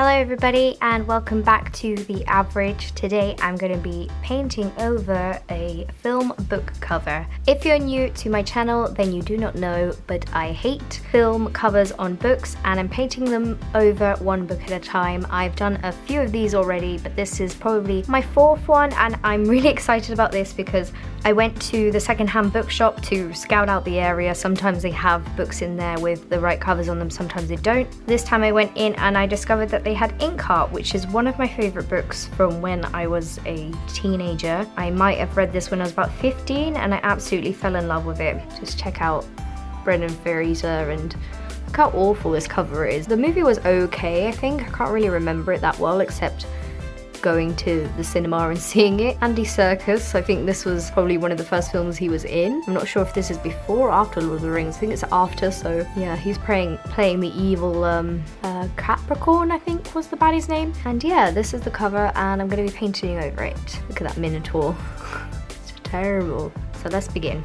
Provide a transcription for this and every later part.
Hello everybody and welcome back to The Average. Today I'm going to be painting over a film book cover. If you're new to my channel then you do not know, but I hate film covers on books and I'm painting them over one book at a time. I've done a few of these already but this is probably my fourth one and I'm really excited about this because I went to the secondhand bookshop to scout out the area. Sometimes they have books in there with the right covers on them, sometimes they don't. This time I went in and I discovered that they had Inkheart, which is one of my favorite books from when I was a teenager. I might have read this when I was about 15 and I absolutely fell in love with it. Just check out Brendan Fraser and look how awful this cover is. The movie was okay, I think. I can't really remember it that well except going to the cinema and seeing it. Andy Serkis, I think this was probably one of the first films he was in. I'm not sure if this is before or after Lord of the Rings. I think it's after, so yeah, he's playing the evil Capricorn, I think was the baddie's name. And yeah, this is the cover and I'm going to be painting over it. Look at that minotaur. It's terrible. So let's begin.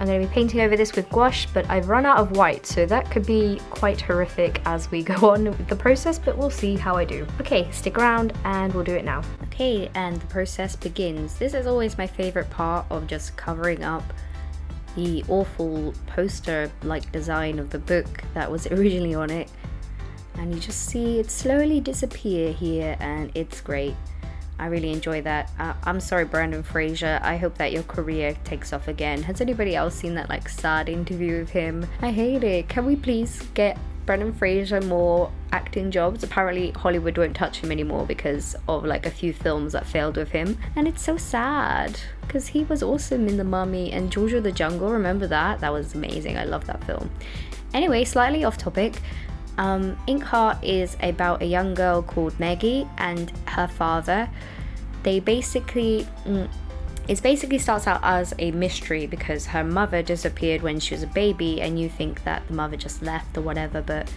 I'm going to be painting over this with gouache, but I've run out of white, so that could be quite horrific as we go on with the process, but we'll see how I do. Okay, stick around and we'll do it now. Okay, and the process begins. This is always my favourite part of just covering up the awful poster-like design of the book that was originally on it. And you just see it slowly disappear here, and it's great. I really enjoy that. I'm sorry, Brendan Fraser. I hope that your career takes off again. Has anybody else seen that like sad interview of him? I hate it. Can we please get Brendan Fraser more acting jobs? Apparently Hollywood won't touch him anymore because of like a few films that failed with him. And it's so sad because he was awesome in The Mummy and George of the Jungle. Remember that? That was amazing. I love that film. Anyway, slightly off topic. Inkheart is about a young girl called Meggie and her father. They basically, it starts out as a mystery because her mother disappeared when she was a baby and you think that the mother just left or whatever, but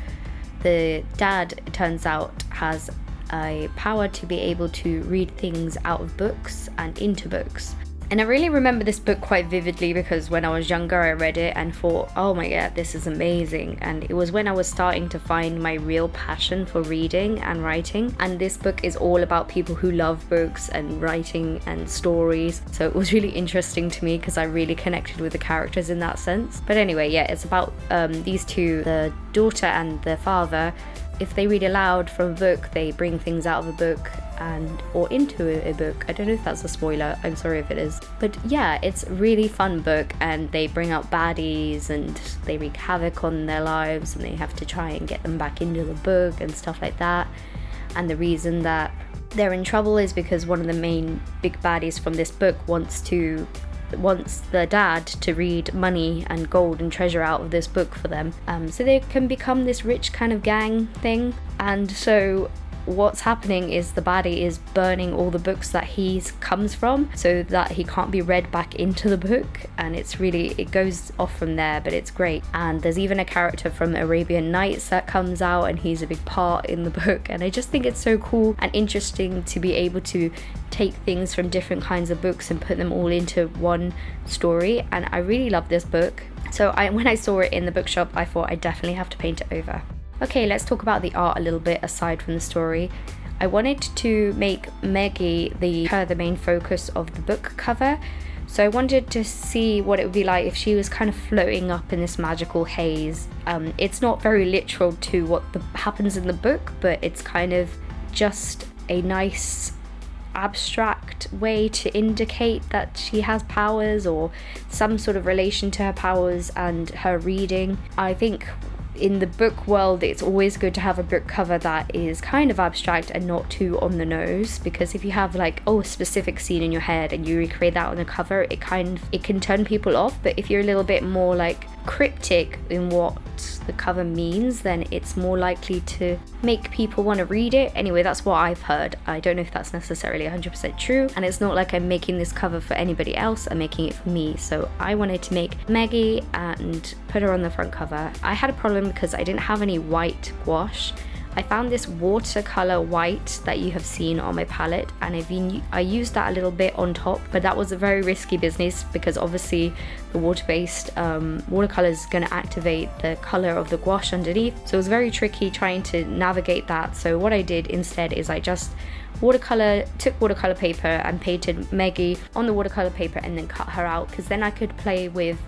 the dad, it turns out, has a power to be able to read things out of books and into books. And I really remember this book quite vividly because when I was younger I read it and thought, oh my god, this is amazing. And it was when I was starting to find my real passion for reading and writing. And this book is all about people who love books and writing and stories. So it was really interesting to me because I really connected with the characters in that sense. But anyway, yeah, it's about these two, the daughter and the father. If they read aloud from a book, they bring things out of a book and or into a book. I don't know if that's a spoiler, I'm sorry if it is. But yeah, it's a really fun book and they bring out baddies and they wreak havoc on their lives and they have to try and get them back into the book and stuff like that. And the reason that they're in trouble is because one of the main big baddies from this book wants the dad to read money and gold and treasure out of this book for them, so they can become this rich kind of gang thing. And so what's happening is the baddie is burning all the books that he comes from so that he can't be read back into the book, and it's really, it goes off from there, but it's great. And there's even a character from Arabian Nights that comes out and he's a big part in the book, and I just think it's so cool and interesting to be able to take things from different kinds of books and put them all into one story, and I really love this book. So when I saw it in the bookshop I thought I definitely have to paint it over. Okay, let's talk about the art a little bit aside from the story. I wanted to make Meggie the main focus of the book cover. So I wanted to see what it would be like if she was kind of floating up in this magical haze. It's not very literal to what happens in the book, but it's kind of just a nice abstract way to indicate that she has powers or some sort of relation to her powers and her reading. I think in the book world it's always good to have a book cover that is kind of abstract and not too on the nose, because if you have like, oh, a specific scene in your head and you recreate that on the cover, it can turn people off. But if you're a little bit more like cryptic in what the cover means, then it's more likely to make people want to read it. Anyway, that's what I've heard. I don't know if that's necessarily 100% true, and it's not like I'm making this cover for anybody else, I'm making it for me. So I wanted to make Meggie and put her on the front cover. I had a problem because I didn't have any white gouache. I found this watercolor white that you have seen on my palette, and I used that a little bit on top, but that was a very risky business because obviously the water-based watercolor is going to activate the color of the gouache underneath, so it was very tricky trying to navigate that. So what I did instead is I just took watercolor paper and painted Meggie on the watercolor paper and then cut her out, because then I could play with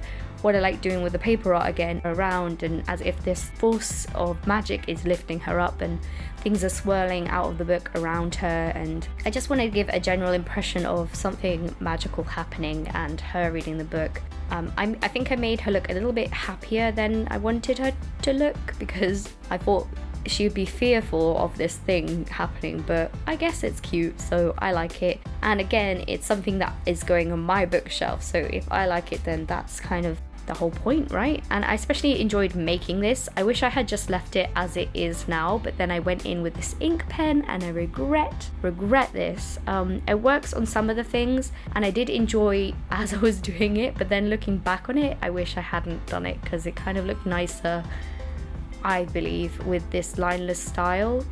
what I like doing with the paper art again around, and as if this force of magic is lifting her up and things are swirling out of the book around her, and I just want to give a general impression of something magical happening and her reading the book. I think I made her look a little bit happier than I wanted her to look, because I thought she would be fearful of this thing happening, but I guess it's cute, so I like it. And again, it's something that is going on my bookshelf, so if I like it, then that's kind of the whole point, right? And I especially enjoyed making this. I wish I had just left it as it is now, but then I went in with this ink pen and I regret this. It works on some of the things, and I did enjoy as I was doing it, but then looking back on it, I wish I hadn't done it, because it kind of looked nicer, I believe, with this lineless style.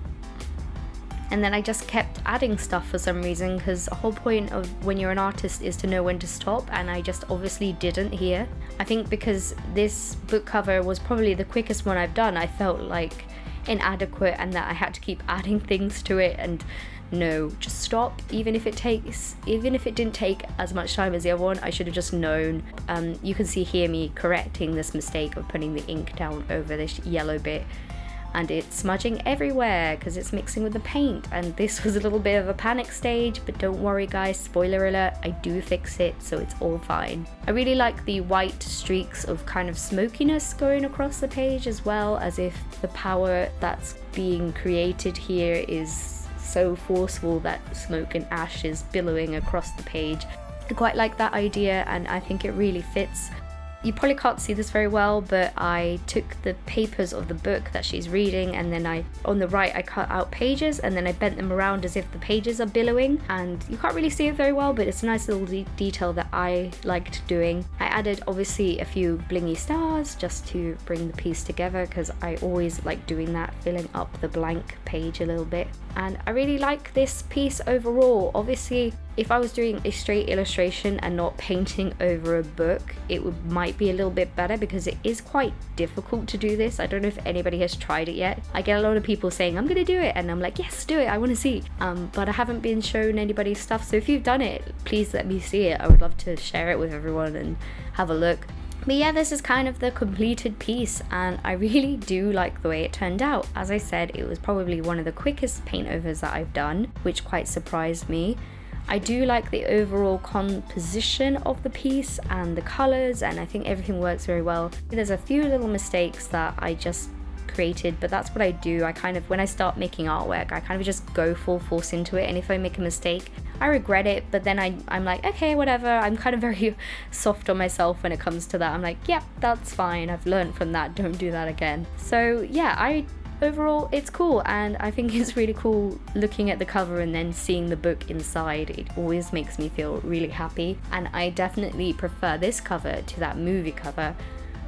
And then I just kept adding stuff for some reason, because the whole point of when you're an artist is to know when to stop, and I just obviously didn't here. I think because this book cover was probably the quickest one I've done, I felt like inadequate and that I had to keep adding things to it, and no, just stop. Even if it didn't take as much time as the other one, I should have just known. You can see here me correcting this mistake of putting the ink down over this yellow bit, and it's smudging everywhere because it's mixing with the paint, and this was a little bit of a panic stage, but don't worry guys, spoiler alert, I do fix it, so it's all fine. I really like the white streaks of kind of smokiness going across the page as well, as if the power that's being created here is so forceful that smoke and ash is billowing across the page. I quite like that idea, and I think it really fits. You probably can't see this very well, but I took the papers of the book that she's reading, and then on the right I cut out pages, and then I bent them around as if the pages are billowing, and you can't really see it very well, but it's a nice little detail that I liked doing. I added obviously a few blingy stars just to bring the piece together, because I always like doing that, filling up the blank page a little bit. And I really like this piece overall. Obviously, if I was doing a straight illustration and not painting over a book, it might be a little bit better, because it is quite difficult to do this. I don't know if anybody has tried it yet. I get a lot of people saying, I'm gonna do it, and I'm like, yes, do it, I wanna see. But I haven't been shown anybody's stuff, so if you've done it, please let me see it. I would love to share it with everyone and have a look. But yeah, this is kind of the completed piece, and I really do like the way it turned out. As I said, it was probably one of the quickest paint overs that I've done, which quite surprised me. I do like the overall composition of the piece and the colours, and I think everything works very well. There's a few little mistakes that I just created, but that's what I do. I kind of, when I start making artwork, I kind of just go full force into it, and if I make a mistake, I regret it, but then I'm like, okay, whatever. I'm kind of very soft on myself when it comes to that. I'm like, yep, that's fine, I've learned from that, don't do that again. So yeah, overall, it's cool, and I think it's really cool looking at the cover and then seeing the book inside. It always makes me feel really happy, and I definitely prefer this cover to that movie cover.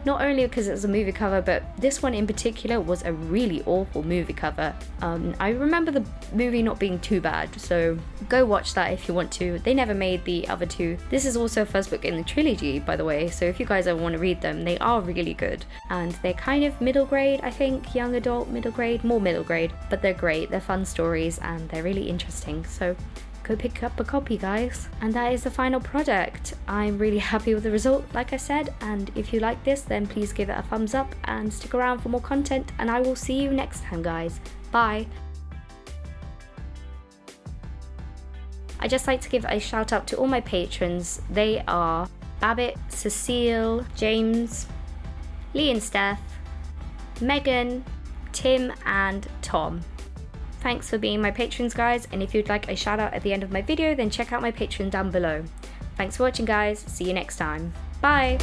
Not only because it's a movie cover, but this one in particular was a really awful movie cover. I remember the movie not being too bad, so go watch that if you want to. They never made the other two. This is also first book in the trilogy, by the way, so if you guys ever want to read them, they are really good. And they're kind of middle grade, I think, young adult, middle grade, more middle grade, but they're great, they're fun stories, and they're really interesting, so go pick up a copy, guys. And that is the final product. I'm really happy with the result, like I said, and if you like this, then please give it a thumbs up and stick around for more content, and I will see you next time, guys. Bye. I'd just like to give a shout out to all my patrons. They are Babbitt, Cecile, James, Lee and Steph, Megan, Tim and Tom. Thanks for being my patrons, guys, and if you'd like a shout out at the end of my video, then check out my Patreon down below. Thanks for watching, guys, see you next time, bye!